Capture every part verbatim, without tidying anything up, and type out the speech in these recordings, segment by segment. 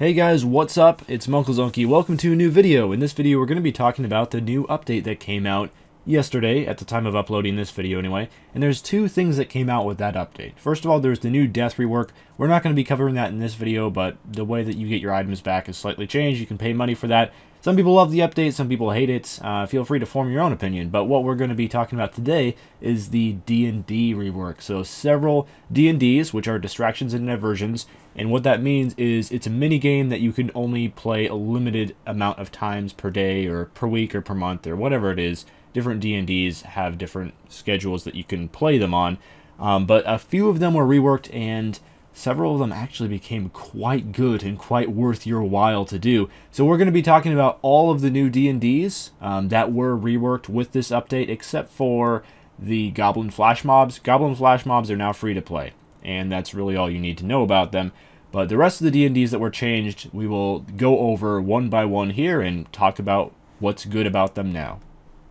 Hey guys, what's up? It's MunkleZonkey. Welcome to a new video. In this video, we're going to be talking about the new update that came out yesterday, at the time of uploading this video anyway, and there's two things that came out with that update. First of all, there's the new death rework. We're not going to be covering that in this video, but the way that you get your items back is slightly changed. You can pay money for that. Some people love the update, some people hate it. Uh, feel free to form your own opinion, but what we're going to be talking about today is the D and D rework. So several D and Ds, which are distractions and diversions, and what that means is it's a mini game that you can only play a limited amount of times per day or per week or per month or whatever it is. Different D and Ds have different schedules that you can play them on, um, but a few of them were reworked and several of them actually became quite good and quite worth your while to do. So we're going to be talking about all of the new D and Ds um, that were reworked with this update, except for the Goblin Flash Mobs. Goblin Flash Mobs are now free to play, and that's really all you need to know about them. But the rest of the D and Ds that were changed, we will go over one by one here and talk about what's good about them now.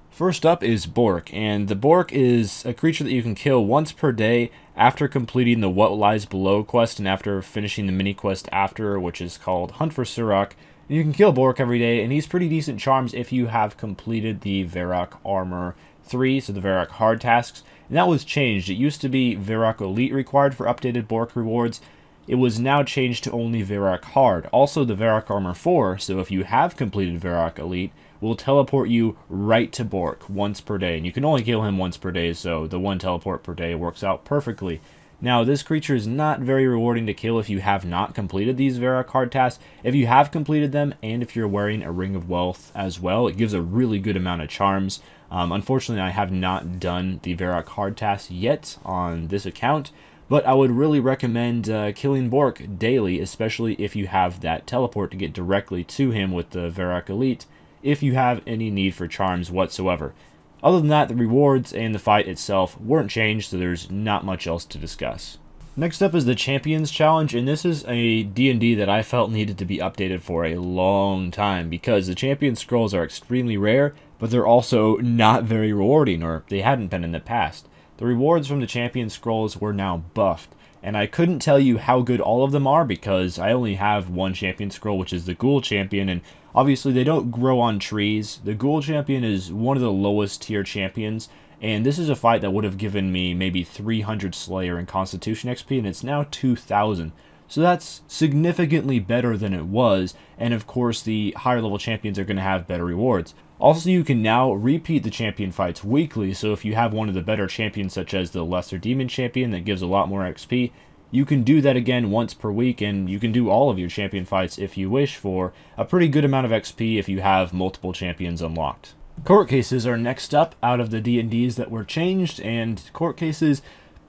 First up is Bork, and the Bork is a creature that you can kill once per day after completing the What Lies Below quest and after finishing the mini quest after, which is called Hunt for Surok. And you can kill Bork every day, and he's pretty decent charms if you have completed the Varrock Armour three, so the Varrock hard tasks, and that was changed. It used to be Varrock Elite required for updated Bork rewards. It was now changed to only Varrock hard. Also the Varrock Armour four, so if you have completed Varrock Elite, will teleport you right to Bork once per day. And you can only kill him once per day, so the one teleport per day works out perfectly. Now, this creature is not very rewarding to kill if you have not completed these Varrock hard tasks. If you have completed them, and if you're wearing a Ring of Wealth as well, it gives a really good amount of charms. Um, unfortunately, I have not done the Varrock hard tasks yet on this account, but I would really recommend uh, killing Bork daily, especially if you have that teleport to get directly to him with the Varrock Elite, if you have any need for charms whatsoever. Other than that, the rewards and the fight itself weren't changed, so there's not much else to discuss. Next up is the Champions Challenge, and this is a D and D that I felt needed to be updated for a long time, because the Champion Scrolls are extremely rare, but they're also not very rewarding, or they hadn't been in the past. The rewards from the Champion Scrolls were now buffed, and I couldn't tell you how good all of them are because I only have one Champion Scroll, which is the Ghoul Champion, and obviously they don't grow on trees. The Ghoul Champion is one of the lowest tier champions, and this is a fight that would have given me maybe three hundred Slayer and Constitution X P, and it's now two thousand. So that's significantly better than it was, and of course the higher level champions are going to have better rewards. Also, you can now repeat the champion fights weekly, so if you have one of the better champions such as the Lesser Demon Champion that gives a lot more X P, you can do that again once per week, and you can do all of your champion fights if you wish for a pretty good amount of X P if you have multiple champions unlocked. Court cases are next up out of the D and Ds that were changed, and court cases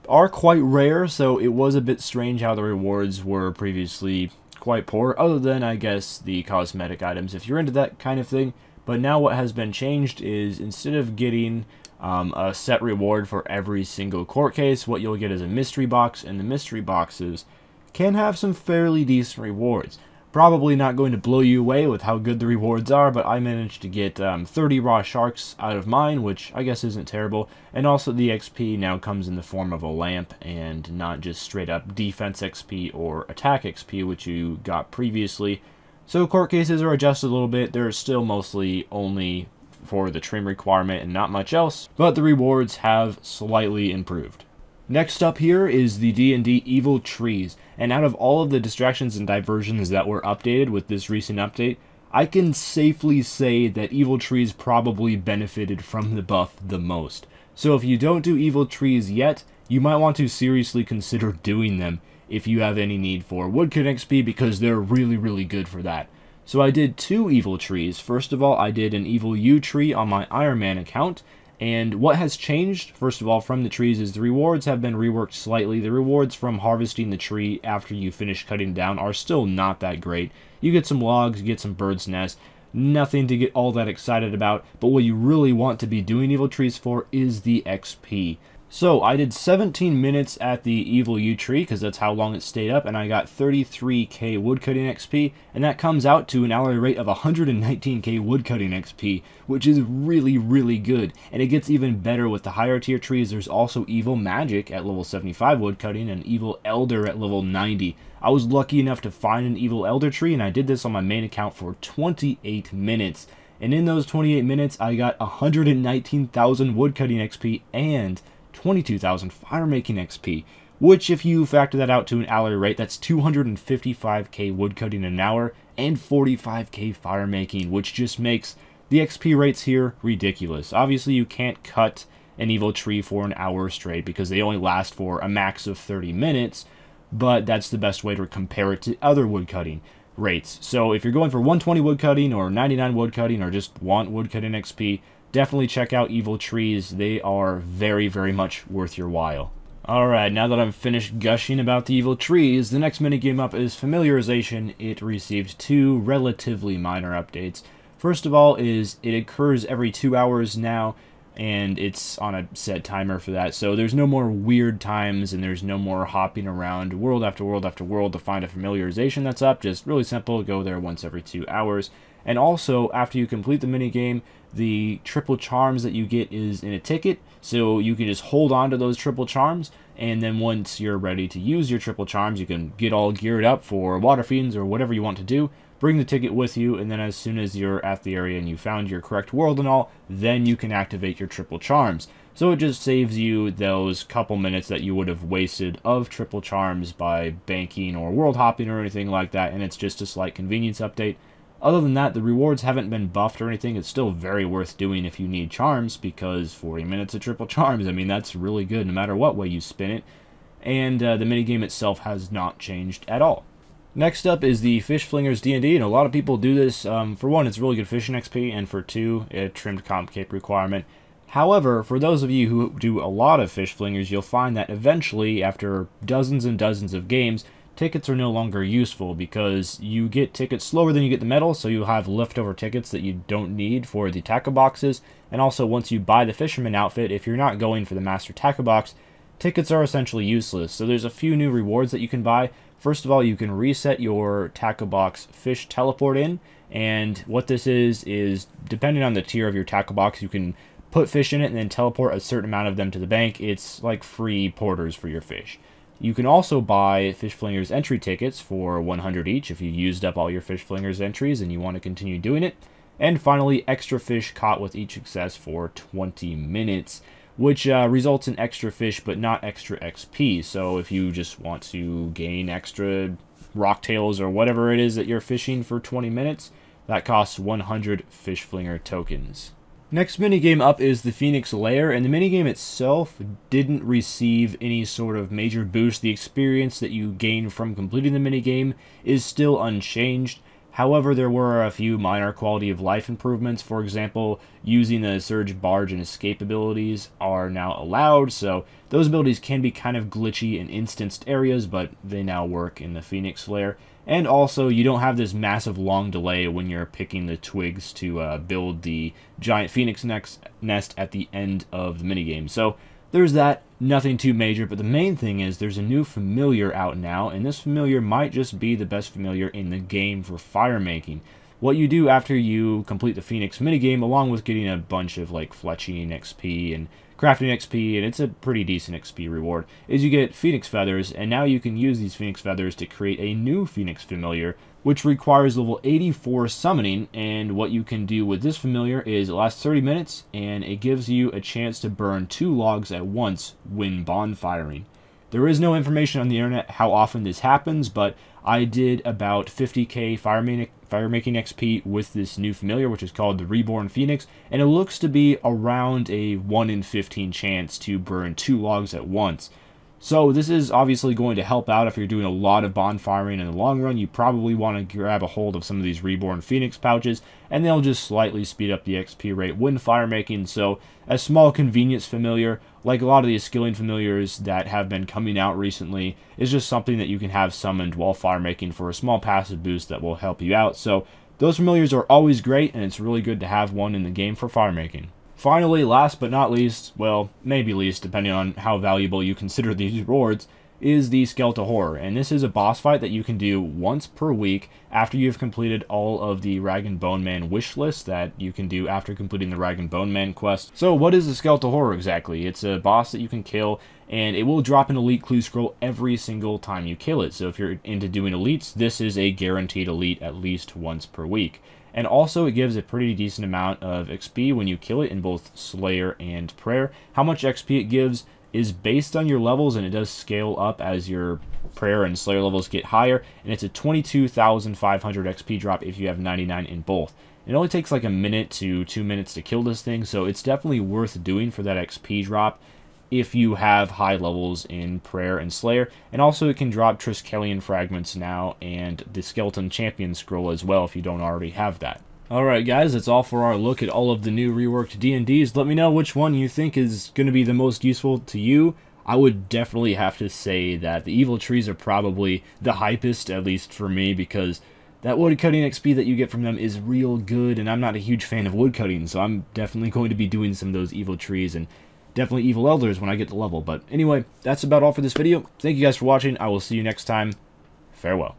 are quite rare, so it was a bit strange how the rewards were previously quite poor, other than, I guess, the cosmetic items if you're into that kind of thing. But now what has been changed is instead of getting um, a set reward for every single court case, what you'll get is a mystery box, and the mystery boxes can have some fairly decent rewards. Probably not going to blow you away with how good the rewards are, but I managed to get um, thirty raw sharks out of mine, which I guess isn't terrible. And also the X P now comes in the form of a lamp and not just straight up defense X P or attack X P, which you got previously. So court cases are adjusted a little bit. They're still mostly only for the trim requirement and not much else, but the rewards have slightly improved. Next up here is the D and D Evil Trees, and out of all of the distractions and diversions that were updated with this recent update, I can safely say that Evil Trees probably benefited from the buff the most. So if you don't do Evil Trees yet, you might want to seriously consider doing them if you have any need for woodcut X P, because they're really, really good for that. So I did two Evil Trees. First of all, I did an Evil Yew tree on my Iron Man account, and what has changed, first of all, from the trees is the rewards have been reworked slightly. The rewards from harvesting the tree after you finish cutting down are still not that great. You get some logs, you get some bird's nests, nothing to get all that excited about, but what you really want to be doing Evil Trees for is the X P. So I did seventeen minutes at the Evil Yew tree, because that's how long it stayed up, and I got thirty-three K woodcutting X P, and that comes out to an hourly rate of one hundred nineteen K woodcutting X P, which is really, really good. And it gets even better with the higher tier trees. There's also Evil Magic at level seventy-five woodcutting and Evil Elder at level ninety. I was lucky enough to find an Evil Elder tree, and I did this on my main account for twenty-eight minutes. And in those twenty-eight minutes, I got one hundred nineteen thousand woodcutting X P and twenty-two thousand firemaking X P, which if you factor that out to an hourly rate, that's two hundred fifty-five K woodcutting an hour and forty-five K firemaking, which just makes the X P rates here ridiculous. Obviously, you can't cut an evil tree for an hour straight because they only last for a max of thirty minutes, but that's the best way to compare it to other woodcutting rates. So if you're going for one hundred twenty woodcutting or ninety-nine woodcutting or just want woodcutting X P, definitely check out Evil Trees. They are very, very much worth your while. Alright, now that I'm finished gushing about the Evil Trees, the next minigame up is Familiarization. It received two relatively minor updates. First of all is it occurs every two hours now, and it's on a set timer for that, so there's no more weird times, and there's no more hopping around world after world after world to find a familiarization that's up. Just really simple, go there once every two hours. And also, after you complete the minigame, the triple charms that you get is in a ticket, so you can just hold on to those triple charms, and then once you're ready to use your triple charms, you can get all geared up for water fiends or whatever you want to do, bring the ticket with you, and then as soon as you're at the area and you found your correct world and all, then you can activate your triple charms. So it just saves you those couple minutes that you would have wasted of triple charms by banking or world hopping or anything like that, and it's just a slight convenience update. Other than that, the rewards haven't been buffed or anything. It's still very worth doing if you need charms, because forty minutes of triple charms, I mean, that's really good no matter what way you spin it. And uh, the minigame itself has not changed at all. Next up is the Fish Flingers D and D, and a lot of people do this. Um, for one, it's really good fishing X P, and for two, a trimmed comp cape requirement. However, for those of you who do a lot of Fish Flingers, you'll find that eventually, after dozens and dozens of games, tickets are no longer useful because you get tickets slower than you get the metal, so you have leftover tickets that you don't need for the tackle boxes. And also, once you buy the fisherman outfit, if you're not going for the master tackle box, tickets are essentially useless. So there's a few new rewards that you can buy. First of all, you can reset your tackle box fish teleport in, and what this is is, depending on the tier of your tackle box, you can put fish in it and then teleport a certain amount of them to the bank. It's like free porters for your fish. You can also buy Fish Flingers entry tickets for one hundred each if you used up all your Fish Flingers entries and you want to continue doing it. And finally, extra fish caught with each success for twenty minutes, which uh, results in extra fish but not extra X P. So if you just want to gain extra rocktails or whatever it is that you're fishing for twenty minutes, that costs one hundred Fish Flinger tokens. Next minigame up is the Phoenix Lair, and the minigame itself didn't receive any sort of major boost. The experience that you gain from completing the minigame is still unchanged. However, there were a few minor quality of life improvements. For example, using the Surge, Barge, and Escape abilities are now allowed, so those abilities can be kind of glitchy in instanced areas, but they now work in the Phoenix Lair. And also, you don't have this massive long delay when you're picking the twigs to uh, build the giant phoenix nest at the end of the minigame. So there's that, nothing too major, but the main thing is there's a new familiar out now, and this familiar might just be the best familiar in the game for fire making. What you do after you complete the Phoenix minigame, along with getting a bunch of like fletching X P and crafting X P, and it's a pretty decent X P reward, is you get Phoenix Feathers, and now you can use these Phoenix Feathers to create a new Phoenix Familiar, which requires level eighty-four summoning. And what you can do with this Familiar is it lasts thirty minutes, and it gives you a chance to burn two logs at once when bonfiring. There is no information on the internet how often this happens, but I did about fifty K firemaking X P with this new familiar, which is called the Reborn Phoenix, and it looks to be around a one in fifteen chance to burn two logs at once. So this is obviously going to help out if you're doing a lot of bonfiring in the long run. You probably want to grab a hold of some of these Reborn Phoenix pouches, and they'll just slightly speed up the X P rate when firemaking. So a small convenience familiar, like a lot of these skilling familiars that have been coming out recently, is just something that you can have summoned while firemaking for a small passive boost that will help you out. So those familiars are always great, and it's really good to have one in the game for firemaking. Finally, last but not least, well, maybe least, depending on how valuable you consider these rewards, is the Skeletal Horror, and this is a boss fight that you can do once per week after you've completed all of the Rag and Bone Man wish list that you can do after completing the Rag and Bone Man quest. So what is the Skeletal Horror exactly? It's a boss that you can kill, and it will drop an elite clue scroll every single time you kill it, so if you're into doing elites, this is a guaranteed elite at least once per week. And also, it gives a pretty decent amount of X P when you kill it in both Slayer and Prayer. How much X P it gives is based on your levels, and it does scale up as your Prayer and Slayer levels get higher, and it's a twenty-two thousand five hundred X P drop if you have ninety-nine in both. It only takes like a minute to two minutes to kill this thing, so it's definitely worth doing for that X P drop if you have high levels in Prayer and Slayer. And also, it can drop Triskelion Fragments now and the Skeleton Champion Scroll as well if you don't already have that. Alright guys, that's all for our look at all of the new reworked D and Ds. Let me know which one you think is going to be the most useful to you. I would definitely have to say that the Evil Trees are probably the hypest, at least for me, because that woodcutting X P that you get from them is real good, and I'm not a huge fan of woodcutting, so I'm definitely going to be doing some of those Evil Trees and definitely Evil Elders when I get the level. But anyway, that's about all for this video. Thank you guys for watching. I will see you next time. Farewell.